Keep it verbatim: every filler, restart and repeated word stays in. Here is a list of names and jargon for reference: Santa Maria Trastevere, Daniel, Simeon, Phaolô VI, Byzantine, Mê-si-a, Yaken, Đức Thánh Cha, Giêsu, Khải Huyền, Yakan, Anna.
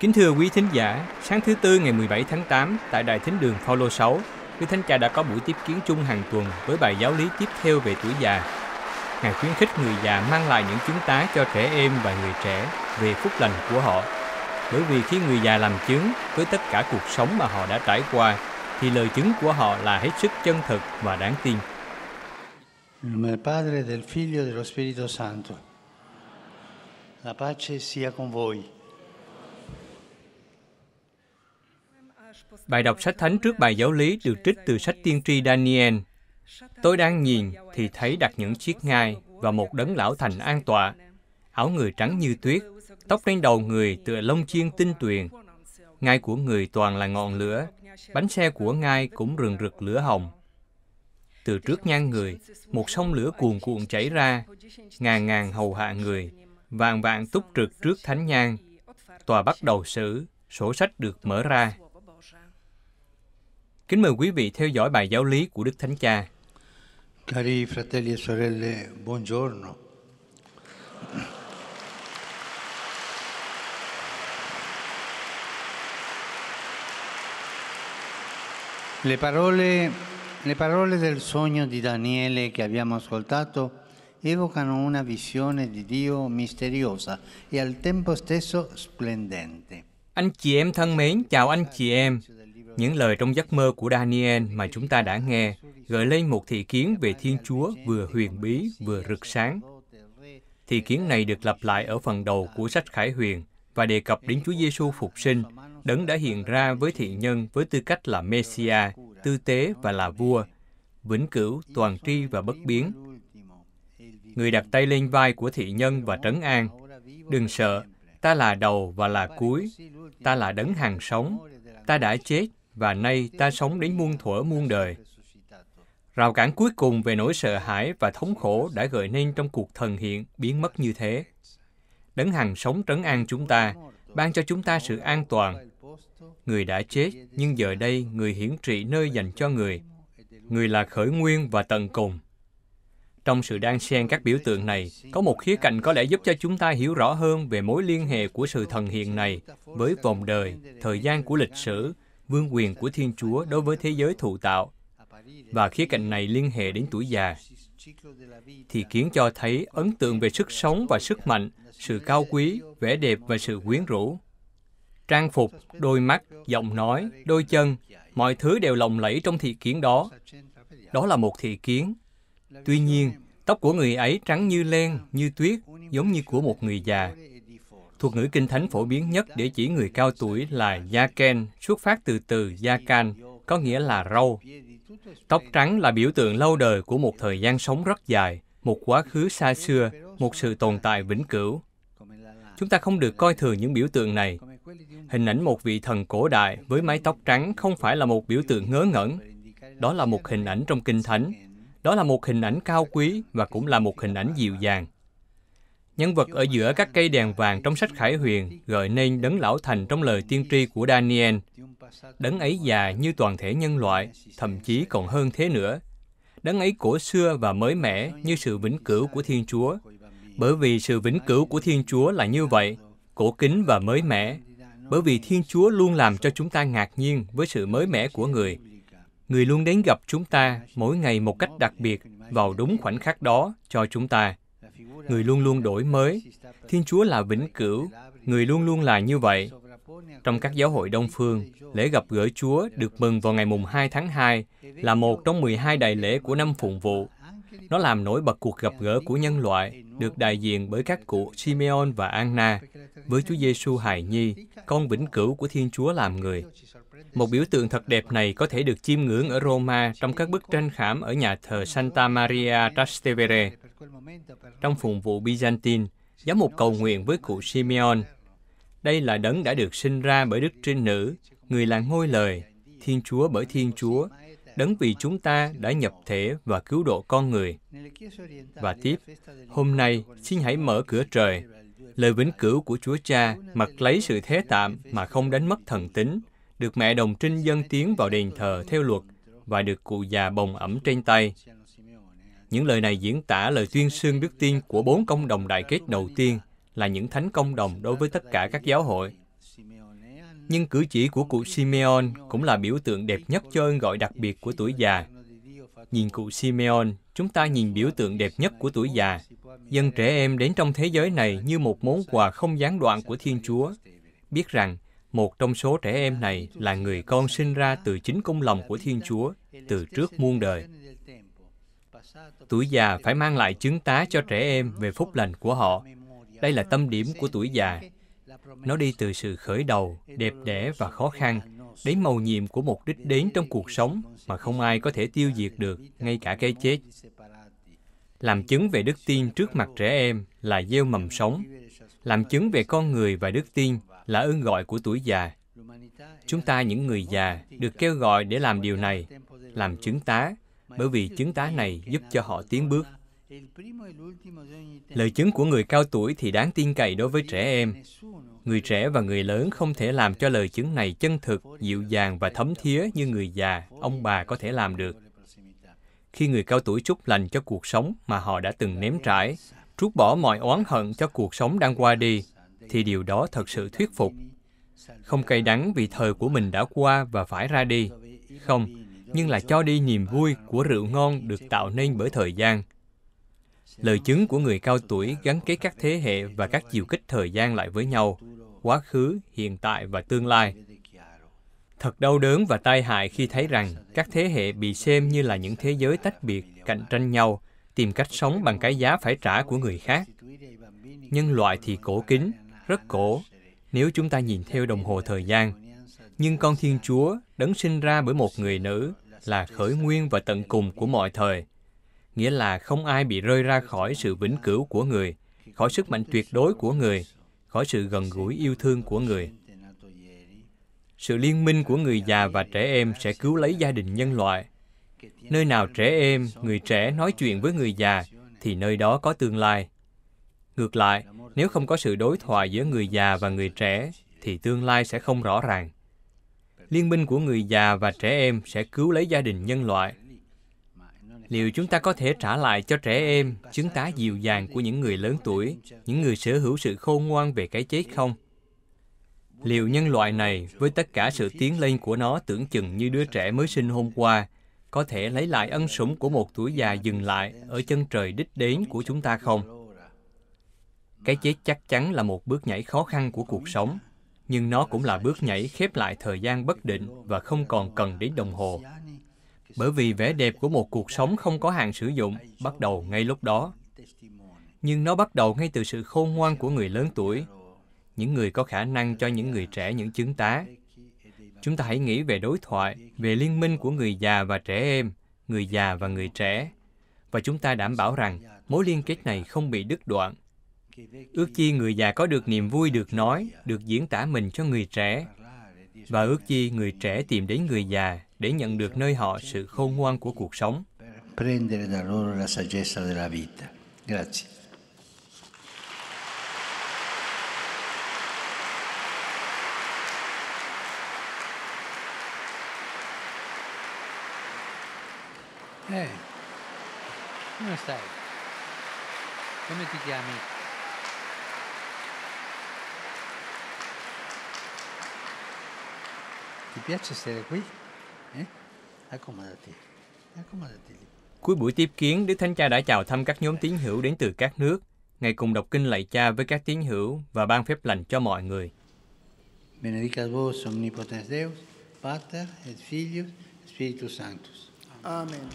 Kính thưa quý thính giả, sáng thứ Tư ngày mười bảy tháng tám tại Đài Thính đường Phaolô sáu, Đức Thánh Cha đã có buổi tiếp kiến chung hàng tuần với bài giáo lý tiếp theo về tuổi già. Ngài khuyến khích người già mang lại những chứng tá cho trẻ em và người trẻ về phúc lành của họ. Bởi vì khi người già làm chứng với tất cả cuộc sống mà họ đã trải qua, thì lời chứng của họ là hết sức chân thực và đáng tin. Bài đọc sách thánh trước bài giáo lý được trích từ sách tiên tri Daniel. Tôi đang nhìn thì thấy đặt những chiếc ngai và một đấng lão thành an tọa, áo người trắng như tuyết, tóc trên đầu người tựa lông chiên tinh tuyền. Ngai của người toàn là ngọn lửa, bánh xe của ngai cũng rừng rực lửa hồng. Từ trước nhan người, một sông lửa cuồn cuộn chảy ra, ngàn ngàn hầu hạ người, vạn vạn túc trực trước thánh nhan. Tòa bắt đầu xử, sổ sách được mở ra. Kính mời quý vị theo dõi bài giáo lý của Đức Thánh Cha. Cari fratelli e sorelle, buongiorno. Le parole, le parole del sogno di Daniele che abbiamo ascoltato evocano una visione di Dio misteriosa e al tempo stesso splendente. Anh chị em thân mến, chào anh chị em. Những lời trong giấc mơ của Daniel mà chúng ta đã nghe gợi lên một thị kiến về Thiên Chúa vừa huyền bí vừa rực sáng. Thị kiến này được lặp lại ở phần đầu của sách Khải Huyền và đề cập đến Chúa Giêsu phục sinh, đấng đã hiện ra với thị nhân với tư cách là Mê-si-a, tư tế và là vua, vĩnh cửu, toàn tri và bất biến. Người đặt tay lên vai của thị nhân và trấn an, đừng sợ, ta là đầu và là cuối, ta là đấng hàng sống, ta đã chết và nay ta sống đến muôn thuở muôn đời. Rào cản cuối cùng về nỗi sợ hãi và thống khổ đã gợi nên trong cuộc thần hiện biến mất như thế. Đấng hằng sống trấn an chúng ta, ban cho chúng ta sự an toàn. Người đã chết, nhưng giờ đây người hiển trị nơi dành cho người. Người là khởi nguyên và tận cùng. Trong sự đan xen các biểu tượng này, có một khía cạnh có lẽ giúp cho chúng ta hiểu rõ hơn về mối liên hệ của sự thần hiện này với vòng đời, thời gian của lịch sử, vương quyền của Thiên Chúa đối với thế giới thụ tạo. Và khía cạnh này liên hệ đến tuổi già. Thị kiến cho thấy ấn tượng về sức sống và sức mạnh, sự cao quý, vẻ đẹp và sự quyến rũ. Trang phục, đôi mắt, giọng nói, đôi chân, mọi thứ đều lồng lẫy trong thị kiến đó. Đó là một thị kiến. Tuy nhiên, tóc của người ấy trắng như len, như tuyết, giống như của một người già. Thuật ngữ Kinh Thánh phổ biến nhất để chỉ người cao tuổi là Yaken, xuất phát từ từ Yakan, có nghĩa là râu. Tóc trắng là biểu tượng lâu đời của một thời gian sống rất dài, một quá khứ xa xưa, một sự tồn tại vĩnh cửu. Chúng ta không được coi thường những biểu tượng này. Hình ảnh một vị thần cổ đại với mái tóc trắng không phải là một biểu tượng ngớ ngẩn. Đó là một hình ảnh trong Kinh Thánh. Đó là một hình ảnh cao quý và cũng là một hình ảnh dịu dàng. Nhân vật ở giữa các cây đèn vàng trong sách Khải Huyền gợi nên đấng lão thành trong lời tiên tri của Daniel. Đấng ấy già như toàn thể nhân loại, thậm chí còn hơn thế nữa. Đấng ấy cổ xưa và mới mẻ như sự vĩnh cửu của Thiên Chúa. Bởi vì sự vĩnh cửu của Thiên Chúa là như vậy, cổ kính và mới mẻ. Bởi vì Thiên Chúa luôn làm cho chúng ta ngạc nhiên với sự mới mẻ của Người. Người luôn đến gặp chúng ta mỗi ngày một cách đặc biệt vào đúng khoảnh khắc đó cho chúng ta. Người luôn luôn đổi mới. Thiên Chúa là vĩnh cửu. Người luôn luôn là như vậy. Trong các giáo hội Đông Phương, lễ gặp gỡ Chúa được mừng vào ngày mùng hai tháng hai là một trong mười hai đại lễ của năm phụng vụ. Nó làm nổi bật cuộc gặp gỡ của nhân loại, được đại diện bởi các cụ Simeon và Anna, với Chúa Giêsu hài nhi, con vĩnh cửu của Thiên Chúa làm người. Một biểu tượng thật đẹp này có thể được chiêm ngưỡng ở Roma trong các bức tranh khảm ở nhà thờ Santa Maria Trastevere. Trong phụng vụ Byzantine, giám mục cầu nguyện với cụ Simeon. Đây là đấng đã được sinh ra bởi Đức Trinh Nữ, người là ngôi lời, Thiên Chúa bởi Thiên Chúa, đấng vì chúng ta đã nhập thể và cứu độ con người. Và tiếp, hôm nay xin hãy mở cửa trời. Lời vĩnh cửu của Chúa Cha mặc lấy sự thế tạm mà không đánh mất thần tính, được mẹ đồng trinh dâng tiến vào đền thờ theo luật và được cụ già bồng ẩm trên tay. Những lời này diễn tả lời tuyên xưng đức tin của bốn công đồng đại kết đầu tiên là những thánh công đồng đối với tất cả các giáo hội. Nhưng cử chỉ của cụ Simeon cũng là biểu tượng đẹp nhất cho ơn gọi đặc biệt của tuổi già. Nhìn cụ Simeon, chúng ta nhìn biểu tượng đẹp nhất của tuổi già. Dân trẻ em đến trong thế giới này như một món quà không gián đoạn của Thiên Chúa. Biết rằng, một trong số trẻ em này là người con sinh ra từ chính công lòng của Thiên Chúa, từ trước muôn đời. Tuổi già phải mang lại chứng tá cho trẻ em về phúc lành của họ. Đây là tâm điểm của tuổi già. Nó đi từ sự khởi đầu, đẹp đẽ và khó khăn, đến mầu nhiệm của mục đích đến trong cuộc sống mà không ai có thể tiêu diệt được, ngay cả cái chết. Làm chứng về đức tin trước mặt trẻ em là gieo mầm sống. Làm chứng về con người và đức tin là ơn gọi của tuổi già. Chúng ta, những người già, được kêu gọi để làm điều này, làm chứng tá, bởi vì chứng tá này giúp cho họ tiến bước. Lời chứng của người cao tuổi thì đáng tin cậy đối với trẻ em. Người trẻ và người lớn không thể làm cho lời chứng này chân thực, dịu dàng và thấm thía như người già, ông bà có thể làm được. Khi người cao tuổi chúc lành cho cuộc sống mà họ đã từng nếm trải, trút bỏ mọi oán hận cho cuộc sống đang qua đi, thì điều đó thật sự thuyết phục. Không cay đắng vì thời của mình đã qua và phải ra đi. Không, nhưng là cho đi niềm vui của rượu ngon được tạo nên bởi thời gian. Lời chứng của người cao tuổi gắn kết các thế hệ và các chiều kích thời gian lại với nhau, quá khứ, hiện tại và tương lai. Thật đau đớn và tai hại khi thấy rằng các thế hệ bị xem như là những thế giới tách biệt, cạnh tranh nhau, tìm cách sống bằng cái giá phải trả của người khác. Nhân loại thì cổ kính, rất cổ, nếu chúng ta nhìn theo đồng hồ thời gian. Nhưng con Thiên Chúa, đấng sinh ra bởi một người nữ, là khởi nguyên và tận cùng của mọi thời. Nghĩa là không ai bị rơi ra khỏi sự vĩnh cửu của người, khỏi sức mạnh tuyệt đối của người, khỏi sự gần gũi yêu thương của người. Sự liên minh của người già và trẻ em sẽ cứu lấy gia đình nhân loại. Nơi nào trẻ em, người trẻ nói chuyện với người già, thì nơi đó có tương lai. Ngược lại, nếu không có sự đối thoại giữa người già và người trẻ, thì tương lai sẽ không rõ ràng. Liên minh của người già và trẻ em sẽ cứu lấy gia đình nhân loại. Liệu chúng ta có thể trả lại cho trẻ em chứng tá dịu dàng của những người lớn tuổi, những người sở hữu sự khôn ngoan về cái chết không? Liệu nhân loại này, với tất cả sự tiến lên của nó tưởng chừng như đứa trẻ mới sinh hôm qua, có thể lấy lại ân sủng của một tuổi già dừng lại ở chân trời đích đến của chúng ta không? Cái chết chắc chắn là một bước nhảy khó khăn của cuộc sống, nhưng nó cũng là bước nhảy khép lại thời gian bất định và không còn cần đến đồng hồ. Bởi vì vẻ đẹp của một cuộc sống không có hạn sử dụng bắt đầu ngay lúc đó. Nhưng nó bắt đầu ngay từ sự khôn ngoan của người lớn tuổi, những người có khả năng cho những người trẻ những chứng tá. Chúng ta hãy nghĩ về đối thoại, về liên minh của người già và trẻ em, người già và người trẻ. Và chúng ta đảm bảo rằng mối liên kết này không bị đứt đoạn. Ước chi người già có được niềm vui được nói, được diễn tả mình cho người trẻ. Và ước chi người trẻ tìm đến người già để nhận được nơi họ sự khôn ngoan của cuộc sống. Eh, come stai? Come ti chiami? Ti piace essere qui? Eh? Accomodati. Accomodati. Cuối buổi tiếp kiến, Đức Thánh Cha đã chào thăm các nhóm tín hữu đến từ các nước. Ngài cùng đọc kinh lạy Cha với các tín hữu và ban phép lành cho mọi người. Benedicat vos omnipotens Deus, Pater et Filius, Spiritus Sanctus. Amen.